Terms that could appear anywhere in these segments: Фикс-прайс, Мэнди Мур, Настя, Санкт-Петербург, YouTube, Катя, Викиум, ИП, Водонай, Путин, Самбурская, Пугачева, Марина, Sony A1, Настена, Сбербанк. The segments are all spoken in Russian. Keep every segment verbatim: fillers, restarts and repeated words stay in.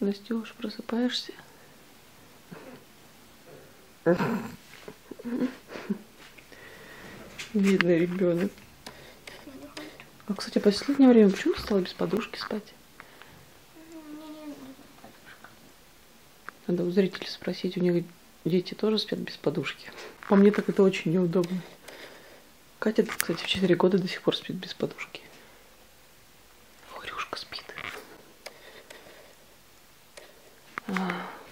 Настюш, просыпаешься? Бедный ребенок. А, кстати, в последнее время почему ты стала без подушки спать? Надо у зрителей спросить, у них дети тоже спят без подушки. По мне так это очень неудобно. Катя, кстати, в четыре года до сих пор спит без подушки. Хрюшка спит. А,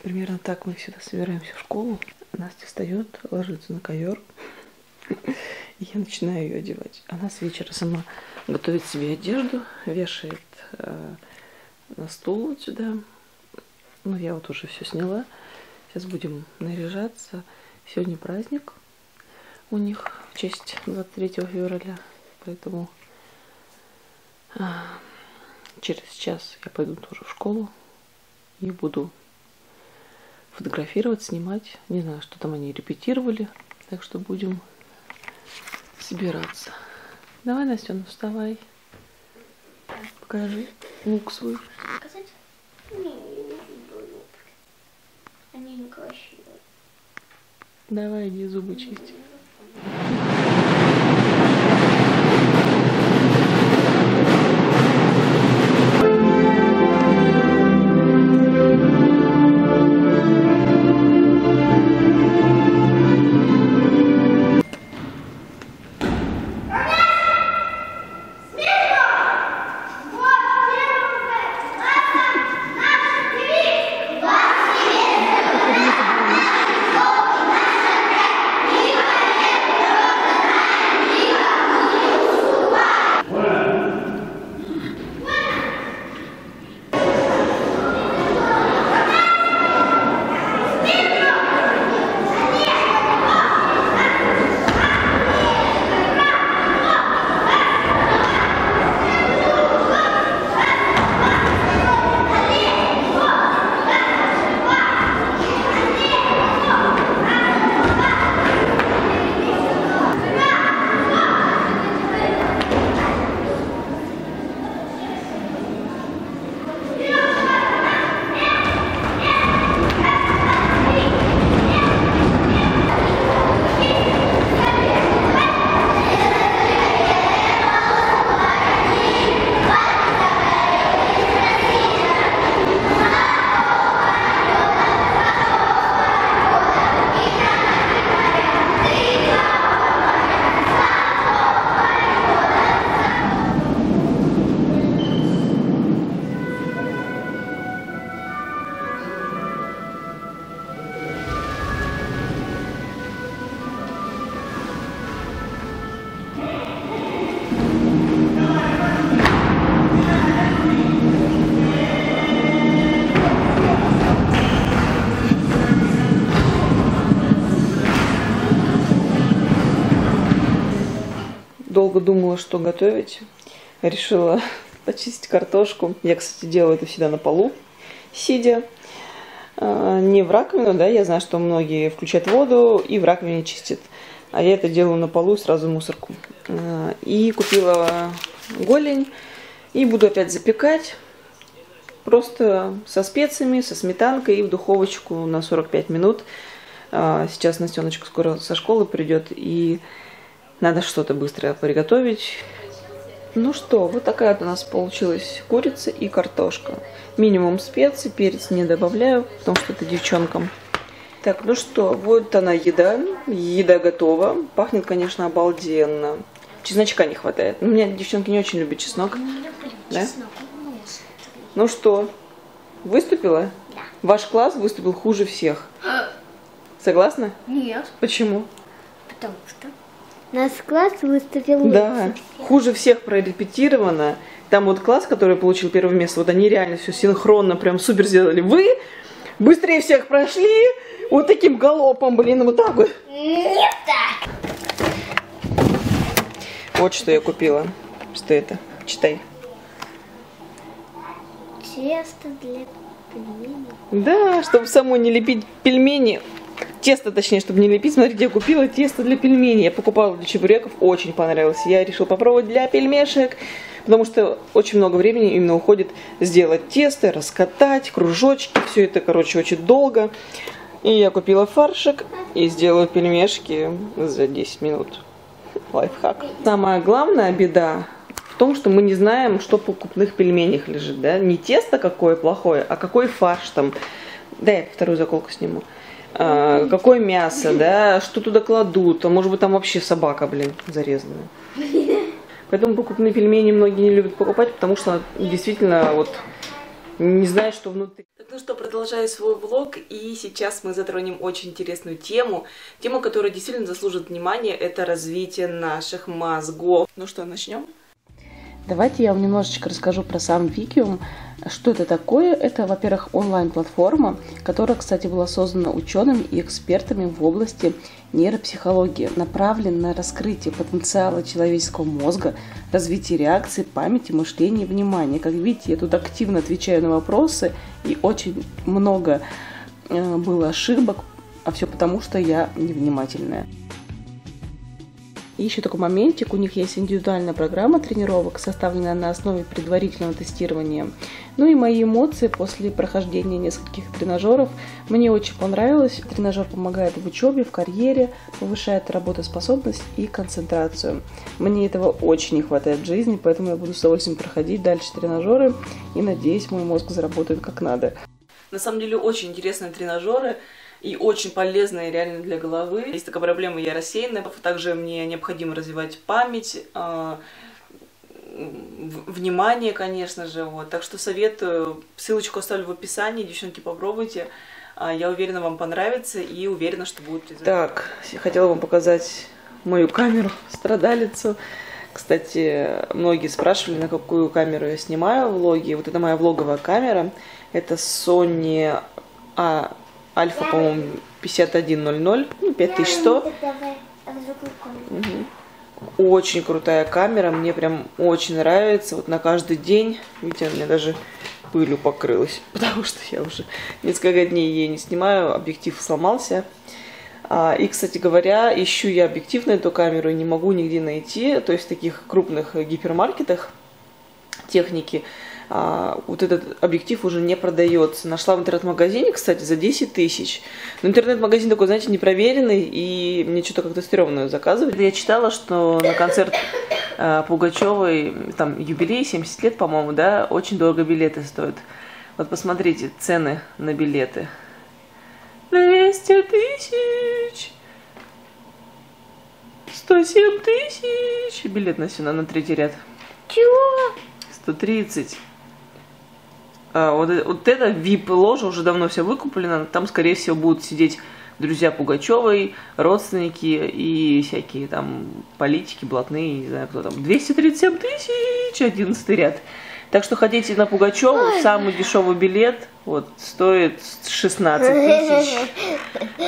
примерно так мы всегда собираемся в школу. Настя встает, ложится на ковер. И я начинаю ее одевать. Она с вечера сама готовит себе одежду, вешает э, на стул вот сюда. Ну, я вот уже все сняла. Сейчас будем наряжаться. Сегодня праздник у них в честь двадцать третьего февраля. Поэтому э, через час я пойду тоже в школу и буду фотографировать, снимать. Не знаю, что там они репетировали. Так что будем собираться. Давай, Настёна, вставай. Покажи лук свой. Показать? Не, я не люблю лук. Они не красивые. Давай, иди зубы чисти. Долго думала, что готовить. Решила почистить картошку. Я, кстати, делаю это всегда на полу, сидя. Не в раковину, да, я знаю, что многие включают воду и в раковине чистят. А я это делаю на полу и сразу мусорку. И купила голень. И буду опять запекать. Просто со специями, со сметанкой и в духовочку на сорок пять минут. Сейчас Настеночка скоро со школы придет и... Надо что-то быстро приготовить. Ну что, вот такая вот у нас получилась курица и картошка. Минимум специй, перец не добавляю, потому что это девчонкам. Так, ну что, вот она еда. Еда готова. Пахнет, конечно, обалденно. Чесночка не хватает. У меня девчонки не очень любят чеснок. Не люблю, да? Чеснок. Ну что, выступила? Да. Ваш класс выступил хуже всех. Согласна? Нет. Почему? Потому что... Наш класс выступил лучше. Да, хуже всех прорепетировано. Там вот класс, который получил первое место, вот они реально все синхронно, прям супер сделали. Вы быстрее всех прошли, вот таким галопом, блин, вот так вот. Нет так. Вот что я купила. Что это? Читай. Тесто для пельменей. Да, чтобы самой не лепить пельмени. Тесто, точнее, чтобы не лепить. Смотрите, я купила тесто для пельменей. Я покупала для чебуреков, очень понравилось. Я решила попробовать для пельмешек. потому что очень много времени именно уходит сделать тесто, раскатать, кружочки, все это, короче, очень долго. И я купила фаршик и сделаю пельмешки за десять минут. Лайфхак. Самая главная беда в том, что мы не знаем, что в покупных пельменях лежит, да? Не тесто какое плохое, а какой фарш там. Да, я вторую заколку сниму. А, какое мясо, да, что туда кладут, а может быть там вообще собака, блин, зарезанная. Поэтому покупные пельмени многие не любят покупать, потому что действительно вот не знают, что внутри. Ну что, продолжаю свой влог, и сейчас мы затронем очень интересную тему. Тему, которая действительно заслужит внимания, это развитие наших мозгов. Ну что, начнем? Давайте я вам немножечко расскажу про сам Викиум. Что это такое? Это, во-первых, онлайн-платформа, которая, кстати, была создана учеными и экспертами в области нейропсихологии, направлена на раскрытие потенциала человеческого мозга, развитие реакции, памяти, мышления и внимания. Как видите, я тут активно отвечаю на вопросы, и очень много было ошибок, а все потому, что я невнимательная. И еще такой моментик, у них есть индивидуальная программа тренировок, составленная на основе предварительного тестирования. Ну и мои эмоции после прохождения нескольких тренажеров. Мне очень понравилось. Тренажер помогает в учебе, в карьере, повышает работоспособность и концентрацию. Мне этого очень не хватает в жизни, поэтому я буду с удовольствием проходить дальше тренажеры. И надеюсь, мой мозг заработает как надо. На самом деле очень интересные тренажеры. И очень полезная реально для головы. Есть такая проблема, я рассеянная. Также мне необходимо развивать память, э, внимание, конечно же. Вот. Так что советую. Ссылочку оставлю в описании. Девчонки, попробуйте. Я уверена, вам понравится и уверена, что будет результат. Так, я хотела вам показать мою камеру, страдалицу. Кстати, многие спрашивали, на какую камеру я снимаю влоги. Вот это моя влоговая камера. Это Sony а один. Альфа, по-моему, пятьдесят один ноль ноль, ну, пять тысяч сто. Угу. Очень крутая камера, мне прям очень нравится. Вот на каждый день, видите, она у меня даже пылью покрылась, потому что я уже несколько дней ей не снимаю, объектив сломался. А, и, кстати говоря, ищу я объектив на эту камеру, не могу нигде найти, то есть в таких крупных гипермаркетах техники. А, вот этот объектив уже не продается. Нашла в интернет-магазине, кстати, за десять тысяч. Но интернет-магазин такой, знаете, непроверенный, и мне что-то как-то стрёмно заказывать. Я читала, что на концерт а, Пугачевой, там, юбилей, семьдесят лет, по-моему, да, очень дорого билеты стоят. Вот посмотрите, цены на билеты. двести тысяч! сто семь тысяч! Билет на сюда, на третий ряд. Чего? сто тридцать. А, вот, вот эта ви ай пи-ложа уже давно вся выкуплена. Там, скорее всего, будут сидеть друзья Пугачевой, родственники и всякие там политики, блатные, не знаю, кто там. двести тридцать семь тысяч, одиннадцатый ряд. Так что ходите на Пугачеву, ой, самый дешевый билет вот стоит шестнадцать тысяч.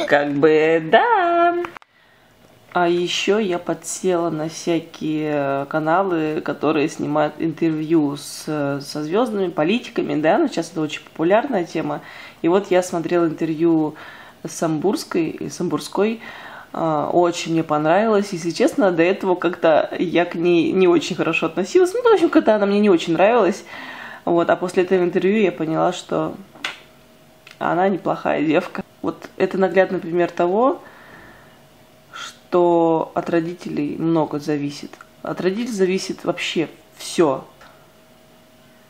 Как бы, да. А еще я подсела на всякие каналы, которые снимают интервью с, со звездными, политиками, да, но сейчас это очень популярная тема. И вот я смотрела интервью с Самбурской, и Самбурской, очень мне понравилось, если честно, до этого как-то я к ней не очень хорошо относилась, ну, в общем, когда она мне не очень нравилась, вот, а после этого интервью я поняла, что она неплохая девка. Вот это наглядный пример того, то от родителей много зависит. От родителей зависит вообще все.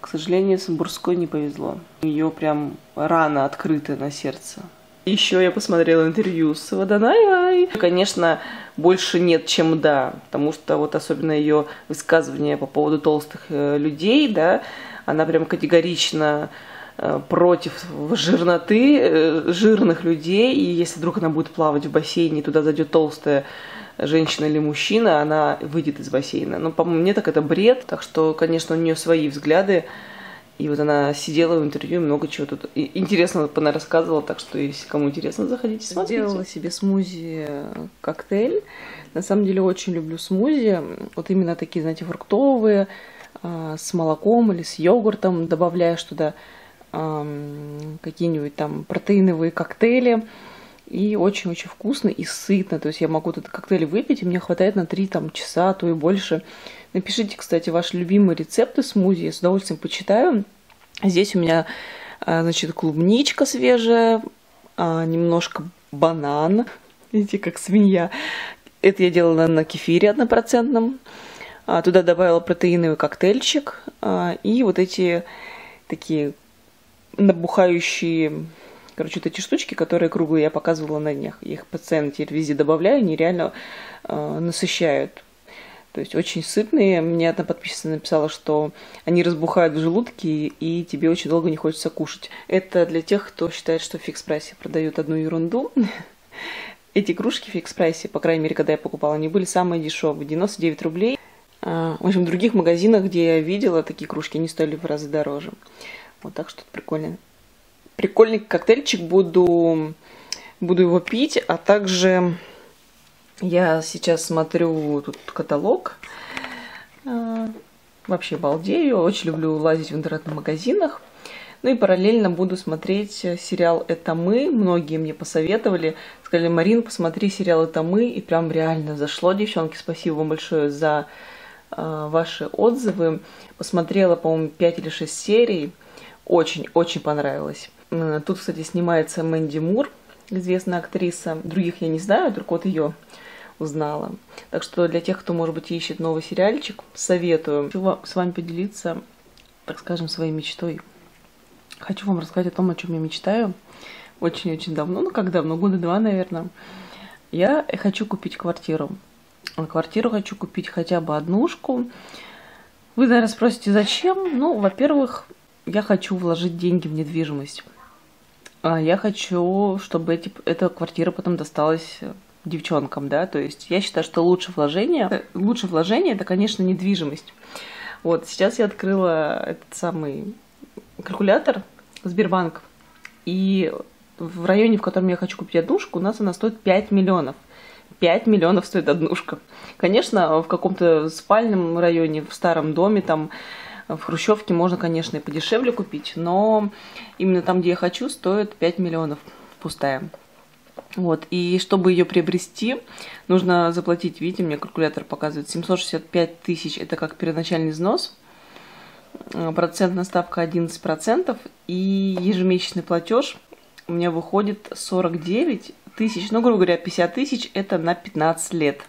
К сожалению, Самбурской не повезло. Ее прям рана открыта на сердце. Еще я посмотрела интервью с Водонай. Конечно, больше нет, чем да. Потому что вот особенно ее высказывания по поводу толстых людей, да, она прям категорично против жирноты, жирных людей, и если вдруг она будет плавать в бассейне, и туда зайдет толстая женщина или мужчина, она выйдет из бассейна. Но, по-моему, мне так это бред, так что, конечно, у нее свои взгляды, и вот она сидела в интервью, много чего тут интересного она рассказывала, так что, если кому интересно, заходите, смотрите. Сделала себе смузи-коктейль, на самом деле очень люблю смузи, вот именно такие, знаете, фруктовые, с молоком или с йогуртом, добавляешь туда какие-нибудь там протеиновые коктейли И очень-очень вкусно и сытно. То есть я могу этот коктейль выпить, и мне хватает на три там, часа, а то и больше. Напишите, кстати, ваши любимые рецепты смузи. Я с удовольствием почитаю. Здесь у меня, значит, клубничка свежая, немножко банан. Видите, как свинья. Это я делала на кефире однопроцентном. Туда добавила протеиновый коктейльчик. И вот эти такие набухающие... Короче, вот эти штучки, которые круглые, я показывала на днях. Я их постоянно теперь везде добавляю, они реально э, насыщают. То есть очень сытные. Мне одна подписчица написала, что они разбухают в желудке, и тебе очень долго не хочется кушать. Это для тех, кто считает, что в фикс-прайсе продают одну ерунду. Эти кружки в фикс-прайсе, по крайней мере, когда я покупала, они были самые дешевые. девяносто девять рублей. В общем, в других магазинах, где я видела такие кружки, они стоили в разы дороже. Вот так что-то прикольное. Прикольный коктейльчик, буду, буду его пить, а также я сейчас смотрю тут каталог, вообще балдею, очень люблю лазить в интернет-магазинах, ну и параллельно буду смотреть сериал «Это мы», многие мне посоветовали, сказали: Марин, посмотри сериал «Это мы», и прям реально зашло, девчонки, спасибо вам большое за ваши отзывы, посмотрела, по-моему, пять или шесть серий, очень-очень понравилось. Тут, кстати, снимается Мэнди Мур, известная актриса. Других я не знаю, только вот ее узнала. Так что для тех, кто, может быть, ищет новый сериальчик, советую. Хочу с вами поделиться, так скажем, своей мечтой. Хочу вам рассказать о том, о чем я мечтаю. Очень-очень давно, ну как давно, года два, наверное. Я хочу купить квартиру. На квартиру хочу купить хотя бы однушку. Вы, наверное, спросите, зачем? Ну, во-первых, я хочу вложить деньги в недвижимость. Я хочу, чтобы эти, эта квартира потом досталась девчонкам, да. То есть я считаю, что лучшее вложение, лучше вложение это, конечно, недвижимость. Вот, сейчас я открыла этот самый калькулятор Сбербанк. И в районе, в котором я хочу купить однушку, у нас она стоит пять миллионов. пять миллионов стоит однушка. Конечно, в каком-то спальном районе, в старом доме, там... В хрущевке можно, конечно, и подешевле купить, но именно там, где я хочу, стоит пять миллионов пустая. Вот. И чтобы ее приобрести, нужно заплатить, видите, мне калькулятор показывает, семьсот шестьдесят пять тысяч, это как первоначальный взнос, процентная ставка одиннадцать процентов, и ежемесячный платеж у меня выходит сорок девять тысяч, ну, грубо говоря, пятьдесят тысяч, это на пятнадцать лет.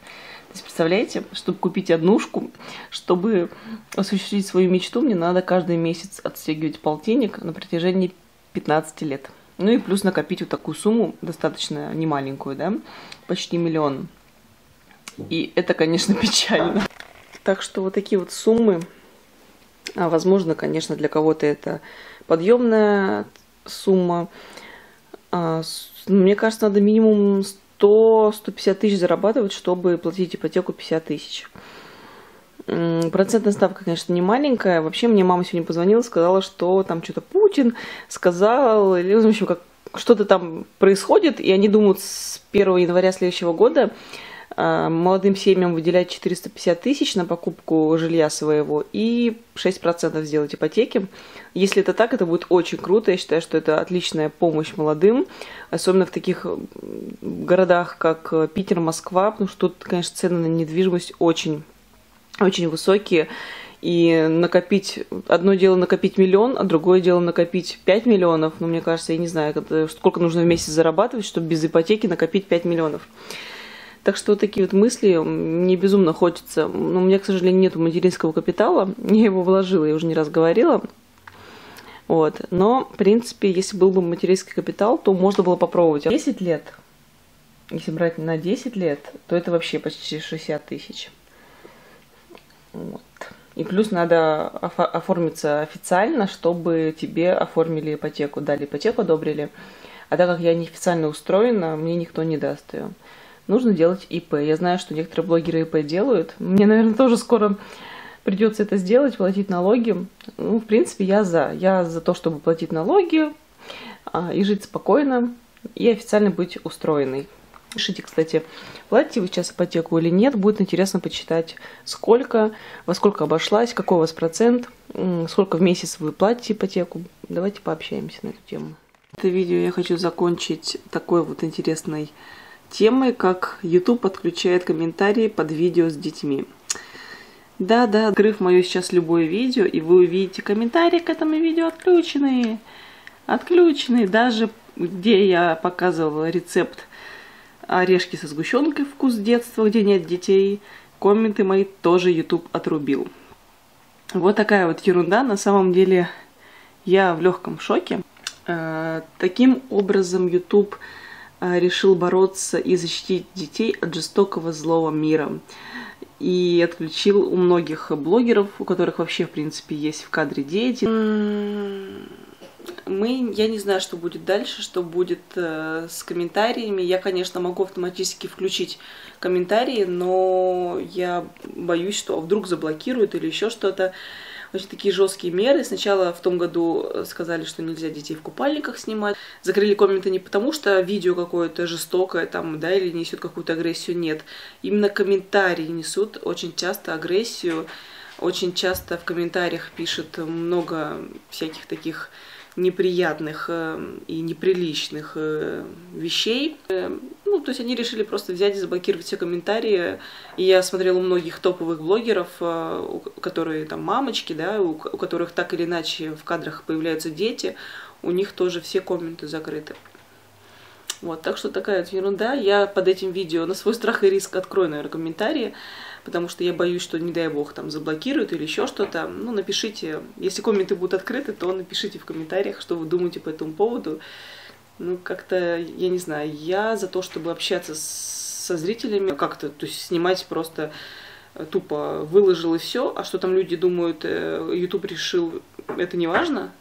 Представляете, чтобы купить однушку, чтобы осуществить свою мечту, мне надо каждый месяц отстегивать полтинник на протяжении пятнадцати лет. Ну и плюс накопить вот такую сумму, достаточно немаленькую, да, почти миллион. И это, конечно, печально. Так что вот такие вот суммы, а возможно, конечно, для кого-то это подъемная сумма. А, мне кажется, надо минимум сто-сто пятьдесят тысяч зарабатывать, чтобы платить ипотеку пятьдесят тысяч. Процентная ставка, конечно, не маленькая. Вообще, мне мама сегодня позвонила, сказала, что там что-то Путин сказал, или, в общем, как что-то там происходит, и они думают, с первого января следующего года молодым семьям выделять четыреста пятьдесят тысяч на покупку жилья своего и шесть процентов сделать ипотеки. Если это так, это будет очень круто. Я считаю, что это отличная помощь молодым, особенно в таких городах, как Питер, Москва, потому что тут, конечно, цены на недвижимость очень, очень высокие. И накопить, одно дело накопить миллион, а другое дело накопить пять миллионов. Но, ну, мне кажется, я не знаю, сколько нужно в месяц зарабатывать, чтобы без ипотеки накопить пять миллионов. Так что вот такие вот мысли мне безумно хочется. Но у меня, к сожалению, нет материнского капитала. Я его вложила, я уже не раз говорила. Вот. Но, в принципе, если был бы материнский капитал, то можно было попробовать. десять лет, если брать на десять лет, то это вообще почти шестьдесят тысяч. Вот. И плюс надо оформиться официально, чтобы тебе оформили ипотеку, дали ипотеку, одобрили. А так как я неофициально устроена, мне никто не даст ее. Нужно делать ИП. Я знаю, что некоторые блогеры ИП делают. Мне, наверное, тоже скоро придется это сделать, платить налоги. Ну, в принципе, я за. Я за то, чтобы платить налоги и жить спокойно, и официально быть устроенной. Пишите, кстати, платите вы сейчас ипотеку или нет. Будет интересно почитать, сколько, во сколько обошлась, какой у вас процент, сколько в месяц вы платите ипотеку. Давайте пообщаемся на эту тему. Это видео я хочу закончить такой вот интересной темой, как YouTube подключает комментарии под видео с детьми. Да-да, открыв мое сейчас любое видео, и вы увидите комментарии к этому видео отключенные. Отключенные. Даже где я показывала рецепт орешки со сгущенкой «Вкус детства», где нет детей, комменты мои тоже YouTube отрубил. Вот такая вот ерунда. На самом деле я в легком шоке. Таким образом YouTube решил бороться и защитить детей от жестокого злого мира. И отключил у многих блогеров, у которых вообще, в принципе, есть в кадре дети. Мы, я не знаю, что будет дальше, что будет э, с комментариями. Я, конечно, могу автоматически включить комментарии, но я боюсь, что вдруг заблокируют или еще что-то. Очень такие жесткие меры. Сначала в том году сказали, что нельзя детей в купальниках снимать. Закрыли комменты не потому, что видео какое-то жестокое там, да, или несет какую-то агрессию, нет. Именно комментарии несут очень часто агрессию. Очень часто в комментариях пишут много всяких таких неприятных и неприличных вещей. Ну, то есть они решили просто взять и заблокировать все комментарии. И я смотрела у многих топовых блогеров, которые там мамочки, да, у которых так или иначе в кадрах появляются дети, у них тоже все комменты закрыты. Вот, так что такая вот ерунда. Я под этим видео на свой страх и риск открою, наверное, комментарии, потому что я боюсь, что, не дай бог, там заблокируют или еще что-то. Ну, напишите, если комменты будут открыты, то напишите в комментариях, что вы думаете по этому поводу. Ну, как-то, я не знаю, я за то, чтобы общаться с, со зрителями, как-то, то есть снимать просто тупо выложил и все, а что там люди думают, YouTube решил, это не важно,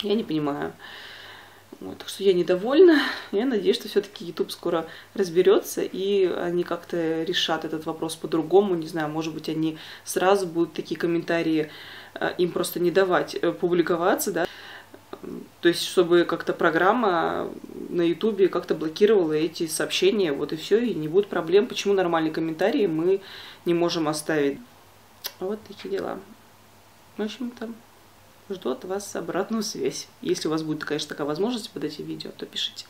я не понимаю. Вот, так что я недовольна. Я надеюсь, что все-таки YouTube скоро разберется, и они как-то решат этот вопрос по-другому. Не знаю, может быть, они сразу будут такие комментарии им просто не давать публиковаться, да. То есть, чтобы как-то программа на YouTube как-то блокировала эти сообщения, вот и все, и не будет проблем. Почему нормальные комментарии мы не можем оставить? Вот такие дела. В общем-то, жду от вас обратную связь. Если у вас будет, конечно, такая возможность под этим видео, то пишите.